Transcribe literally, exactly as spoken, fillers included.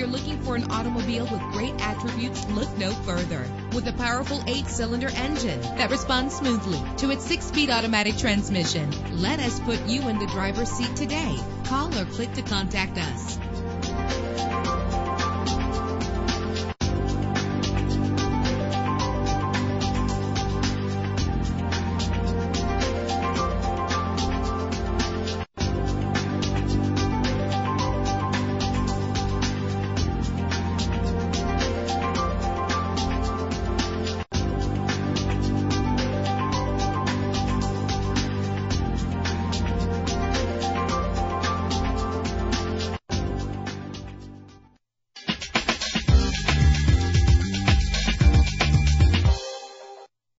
you're looking for an automobile with great attributes, look no further. With a powerful eight-cylinder engine that responds smoothly to its six-speed automatic transmission, let us put you in the driver's seat today. Call or click to contact us.